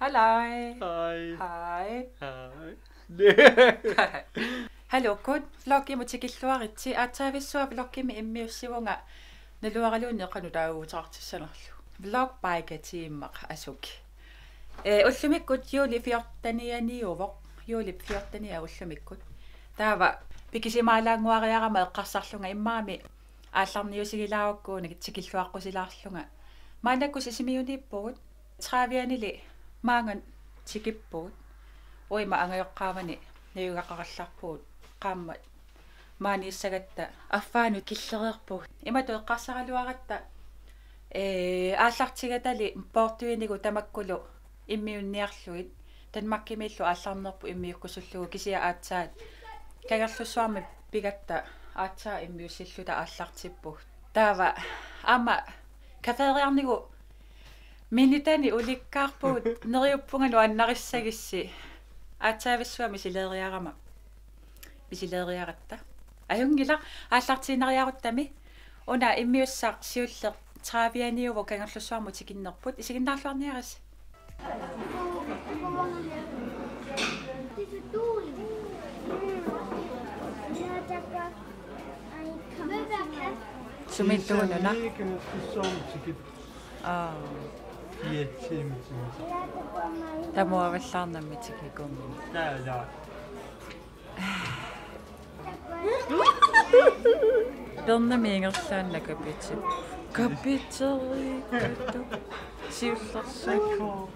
Hello. Hi. Hi. Hi. Hello. Good. Vlog imo tikilluar itti aataavissua vlog imi immiussivunga naluaraluunne qanudaauutaartissanerlu. Vlog paikatiimmaq asuk. Ullumikkut juuli 14 uvoq juuli 14 ullumikkut. Taava pikisimaalaanguariarama eqqarsarlunga immaami aallarniusigilaaukkuunik tikilluaaqqusilaarlunga. Maanakkusisimiuniippugut traavianili maangan tikippuut uima angayoqqaamani niugaqarallarpuut qaamma maaniissagatta affaanu killereerpuut imatu eqqarsaraluaratta aallartigatali portuinigu tamakkulu immiunniarluit tanmakkimillu aallarnerpu immiukkusullugu kisia aatsaat kagerlussuarmi pigatta aatsaa immiusilluta aallartippuut taava ama kafeeriarnigu minitani ulikkaarpuut neriuppungalu annarissagissi aataavissua misileeriarama misileeriaratta ajungila aallartiinariaruttami una immiussaq siuller traavianiuvo kangerlussuarmu tikinnerput isiginnaarluarniaris sumiltuununa aa Tamoa Vishana Mitikigum. Don't the mingle sound like a bitch. Capitally, she was so cool.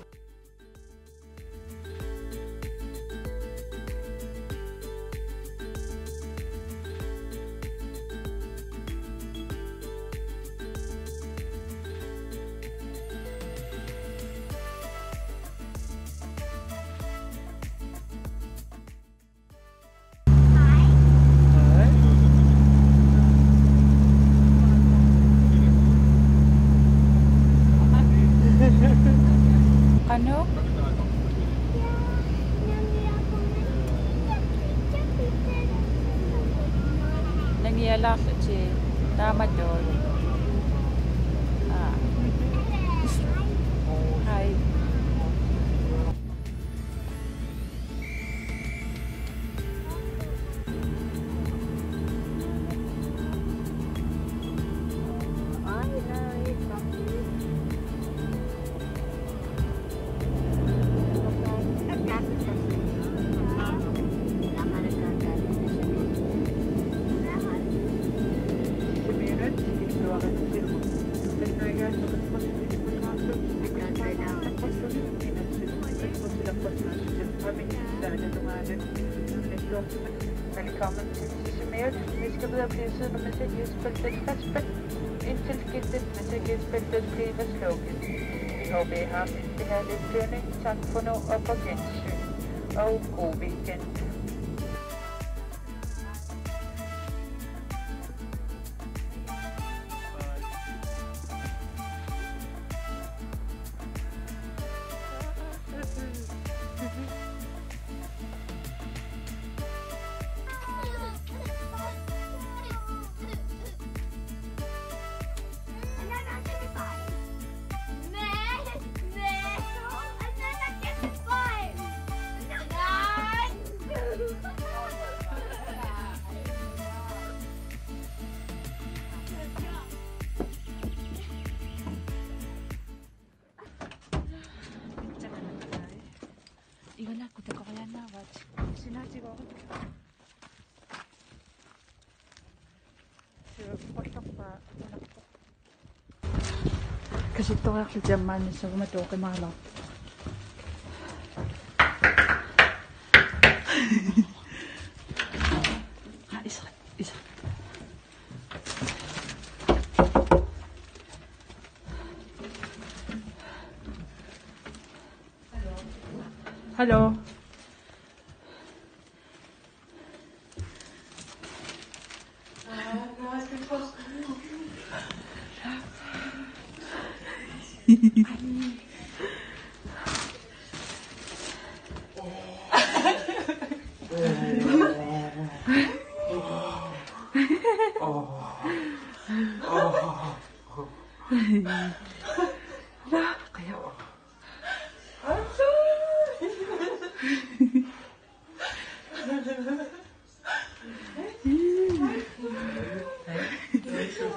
Kasi ito ako jaman sa matukin mahalap. Isa. Hello.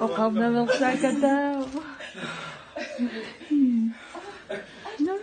Op naar wel zakataal. No.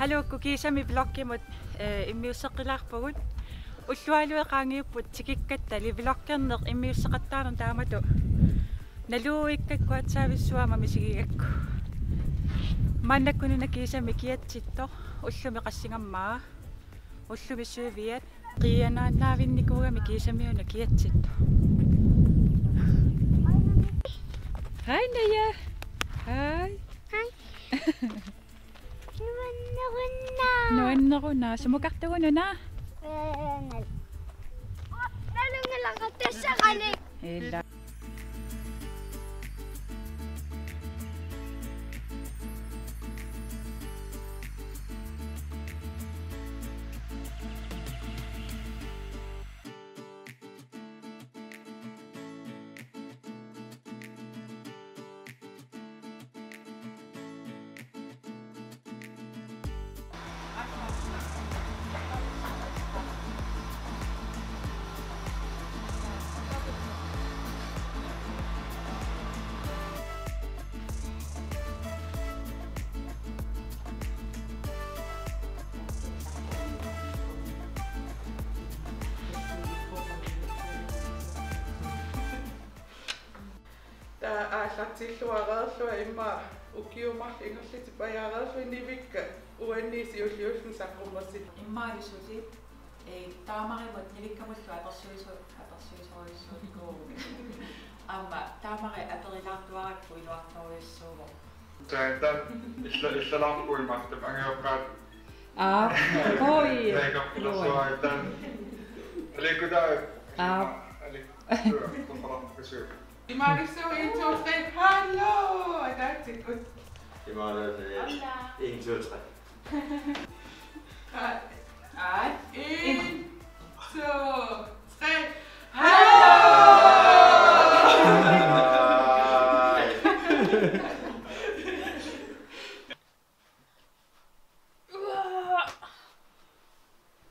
Hello, kukisa mi vlog ke mot imiusakilak pagun. Usualwe kangi put sikikkat tali vlog ke nor imiusakatan tamato. Nalu ikkat kwat sabi suwa mamisigik. Manda kuno nakisa mikiat cito. Usu mikasingam ma. Usu misuviet. Kaya na nawin nikuga mikisa miyo nakiat cito. Hi Naya. Hi. Hi. No, sa mga katawa no na. Nalung nalang katawa sa kalik. Hila. Asatilloarar sua ima ukiuma ingoliti bayarar sua nivika ueni siuliusun sakumasi ima isusi tamari matnilika musu atarsuisu go amma tamari aterilartuarak puiluartuisu taitan islalarpuin mahtem angeokat ah koi lekapulasuaitan alikuda ah alikuda Imari so interested. Hello, that's it. Imari is interested. Hi. Hi.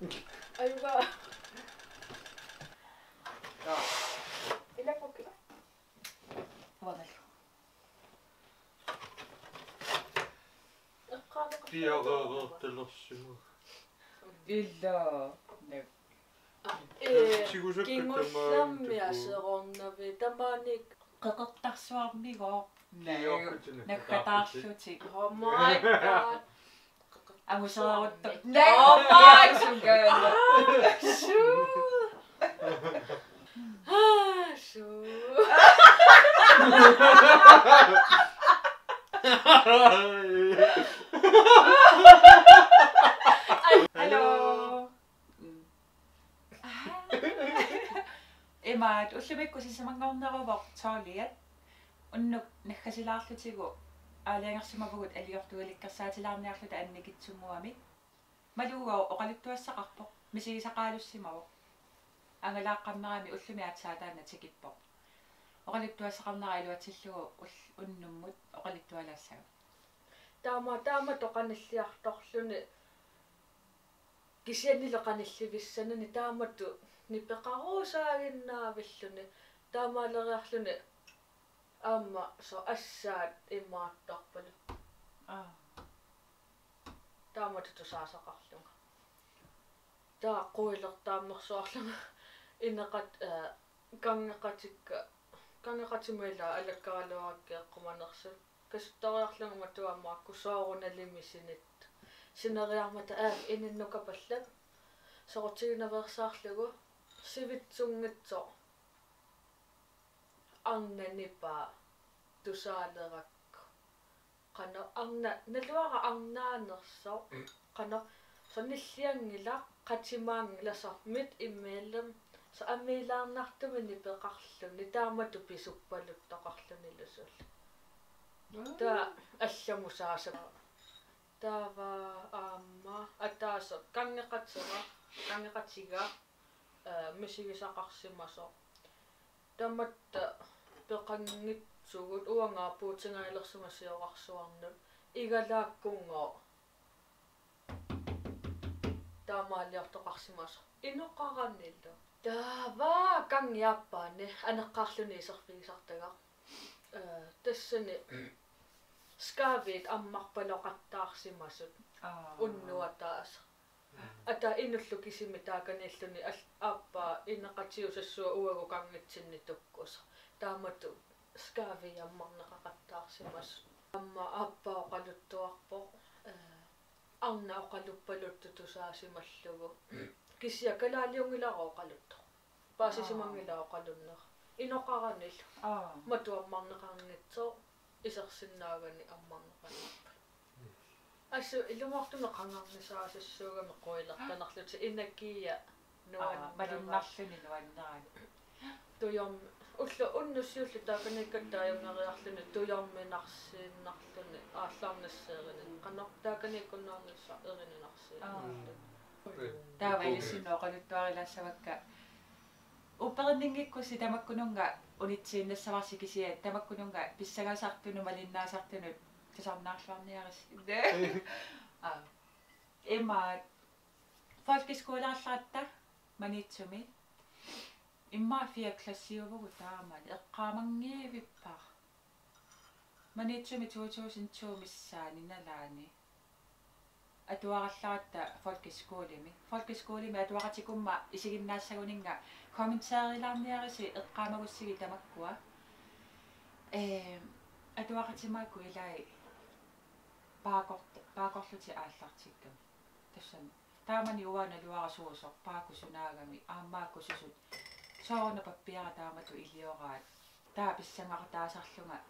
Ayuba. Ila kokila. واضح. في عضلات النصيحة. إلا نب. كيموسلم ياسرون نبيتمانك. كتقطع سواميكو. نيو. نكتار شوتي. Oh my god. I was allowed to. Oh my god. Shoo. Ah shoo. Hello. Emma, tu sais bien que si ça m'engage dans le box, ça l'est. On ne casse pas la tête. على نفس ما بقول اللي يحطوا لك كسات العام نعرفت أني جت موامي ما دوّا وقالت توسّع قطّو مسيري سقالو السماو أنا لاقى معامي قلت مية ساعتين نتجيب بق وقالت توسّع نايل وتشلو والنمود وقالت ولا سام دام تقن السياح تخشون كشيني لقن السي بالسنة دام تو نبقاه شارنا بالسنة دام لغحلون أما شو أشاد إما تقبله. دامت تساس قحلنا. دا قويلة دام مخصوصنا. إن قد كان قد ميلا الكالو قمنا نخسر. كستغل قحلنا ما توا ما كسرنا لمي سنت. سنغير ما تعرف إن النكبلة. صوتينا برسخلوا. سبت سمتو. أنا نبا تسالك كنا أنا نلوى أنا نصو كنا فنسيان لا كتمان لا سمت إيميلم سأميلا نحتم نبى قحلن ندام تبيسوب بالك تقحلن لسول تا أشمو ساسب تا وا أما أتاس كان قتسيا مسيري سقحسي مسو تمت بقنيت سوغد وانا بوتشنا يلخصنا سياق سواندم إيجالا كونغ تامال يفتقسم ماش إنه قرنيل دابا كان ياباني أنا قاصلني سخفي سخترق تسني سكابيت أم مقبلة قطعسم ماش ونواتاس أتا إنه لقيسي متاعنا إلتني أبا إن قتيوس السوء وقامت سني تبكوس تامتو سكافي يا مانا قطع سماس أما أبا قلتو أبا أنا قلتو بلتو ساسي مسلو كيسيا كلا اليوم لا قلتو باسي سمعنا لا قلنا إنه قرنيل ما تو مانا قرنيتو إسرسنا غني أمانا قلنا أشو اللي ما أختم نقنع نساعش الشغل مقولة تنقلت إنك يا نوع بدل نفسي نوع ناعم تو يوم أصله أنه شو اللي تاكلني كده يوم نغلطني تو يوم نغلطني أصلاً نسرني قنق تاكلني كنا نسرني نغلطني تابعي لسنا قلت تواري لسبك وبرنيني كوسي تمكنونك ونتشين السماسي كسي تمكنونك بسلا سرتنو مالنا سرتنو تسام ناشلام نيارس ده إما فالك سكولا شاطة منيتشمي إما فيها كلاسيو وتعمل القامنجي ببا منيتشمي توجوسنتشومي الساني نلاني أدوار شاطة فالك سكولي مي أدوارتكم ما إشي الناس يقولينها كومنتاري لام نيارس القامة وسيلة تمكوا أدوارتي ما قوي باقوتي ألتقيكم تشن تامن يوان الدوار سوسق باقو سناغمي أماكو سوسد صارنا ببيع دامتو إليوغاد تابس سمع تاسخلونا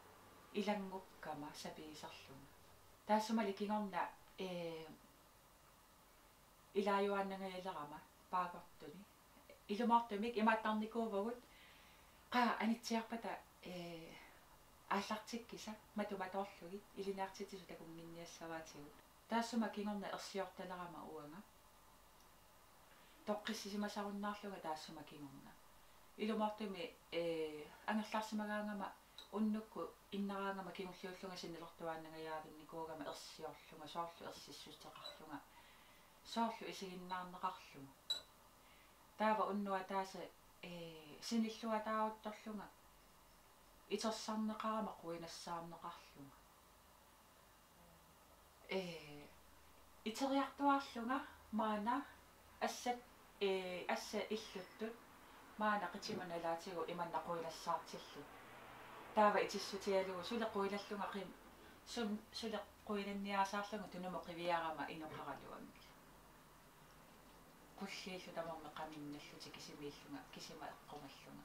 إلنغوب كما سبي سخلونا تاسما لكينونا إلا يوان نغيلاما باقوتني إلو مرتميك إما تنكو بغوت قا أني تيربتا أشارتك كيسا ما توماتور لوي إلي نارتيتي جدكم مني السواتيو تاسو ما كينونا إرسيور تلغما أوانا توقسي ما شارون نارلوغا تاسو ما كينونا إلو مرتمي أنا شارسي مغانا ما أنكو إن رانا ما كينو سيوشلوغا سنلغتوانا غيابني كوغا ما إرسيور لوغا شارسو إرسيسو تغرلوغا soorlu isiginnaarnerarlu taava unnua taasa sinillua taawuttorlunga itersarneqarama quinassaarneqarlunga iteriartuarlunga maana assat assa illuttut maana qitimanalaatigu imannaquinassaartillu taava itissutialugu sulequilallunga qim sulequinanniaasaarlunga tunumo qiviarama inoqaraluami kulliillu tamorneqaminnalluti kisimiillunga kisima eqqungalluga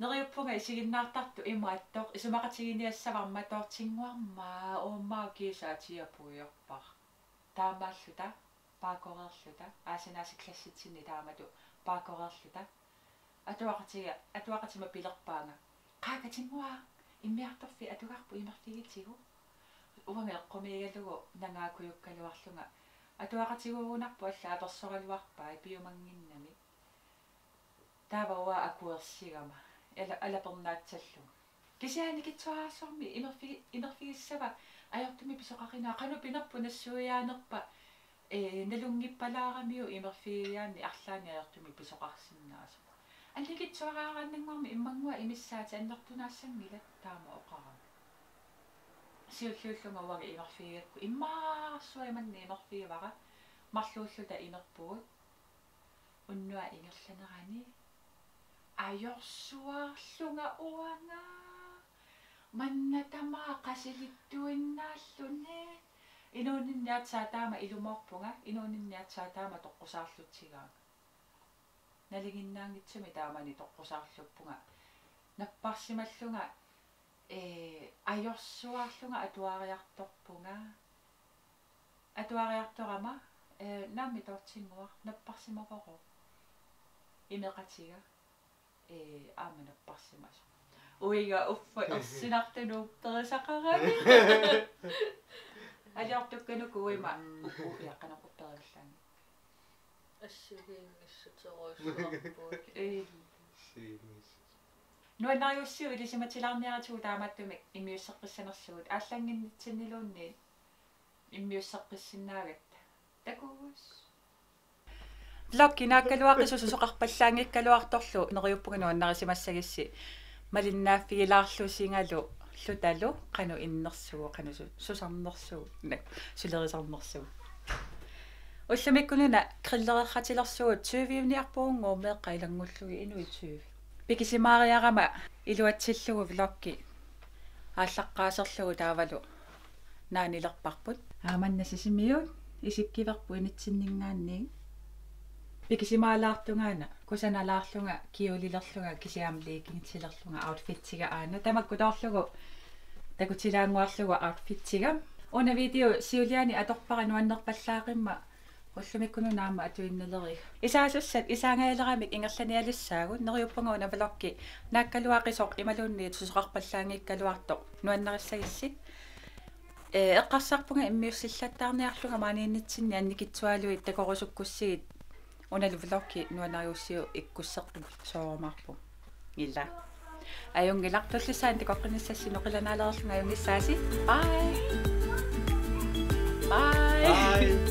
neriuppunga isiginnaartartu imaattoq isumaqatiginiassavarmatoortinguarmaa uummaa kiisaatiapuiorpar taamaalluta paakoreerluta aasanaasiklassitsinni taamatu paakoreerluta atuaqatima pilerpaanga qaakatinguaa immiartorfi atugarpu imertigitigu uanga eqqumiigalugu nangaakuyukkaluarlunga atuaqatiguugunarpu alla apersoraluarpaa piumanginnami taavaua akuersigama alapernaatsalluga kisiaanikitsuaarsormi imerfigissava ajortumi pisoqarinaa qanupinerpu nassuujaanerpa nalungippalaaramiu imerfigiaanni arlaani ajortumi pisoqarsinnaasu аллигитсуараараннангуарми иммангуа имиссаати аннертунаассангила таама оқарам сиуллууллумавага имерфигакку иммаарсуа иманни имерфигавара марлууллута инерпугут уннуа ингерланерани аёрсуарлунга уанга маннатамаа қасилиттуиннааллуни инуунинниатсаатаама илумоорпунга инуунинниатсаатаама тоққусаарлутсигаа налигиннаангитсуми таамани тоққусаарлуппунга наппарсималлунга аёрсуарлунга атуариарторпунга атуариарторама наами тортингуа наппарсимакоро имеқатига аама наппарсимас уига уффа ерсинартунуу перисақарани алиартуккануку уима укку яққанақуппериллаани нуанариуссиу илисиматилаарниаратугу таамааттумик иммиуссеққиссанерсугут ааллангиннитсиннилуунни иммиуссеққиссиннаагат такуугус лаккинааккалуаққису сусоқарпаллаангиккалуарторлу нериуппуга нуаннарисимассагисси малиннааффигилаарлу сингалу луталу қану иннерсугу қану сусарнерсугу сулерисарнерсугу уллумиккунуна криллереққатилэрсугут 20-вивниарпуунгуу меққаилангуллуги инуи 20 пикисимаариарама илуатсиллугу влогги ааллаққаасерлугу таавалу наанилерпарпут ааманна сисимиут исиккиверпу инитсиннингаанни пикисимаалаартунгаана кусаналаарлунга киулилерлунга кисиаамлиикингитилерлунга аутфитсига аана тамаккутоорлугу такутилаангуарлугу аутфитсига уна видео сиулиани аторпара нуаннерпаллаақимма уллумиккунунаама атуиннелери исаасуссат исаангаалерамик ингерланиалиссаагу нериуппангауна влогги нааккалуаақисоқ ималуунни сусоқарпаллаангиккалуарто нуаннериссагиссит эққарсарпунга иммиуссиллаттаарниарлуга мааниннитсинни анникитсуалуи такорусуккуссигит уналу влогги нуанариуссиу иккуссерту соормаарпу илла аюнгилартуллисаан тикоққиниссасси ноқиланаалерлунга аюнгиссааси бай бай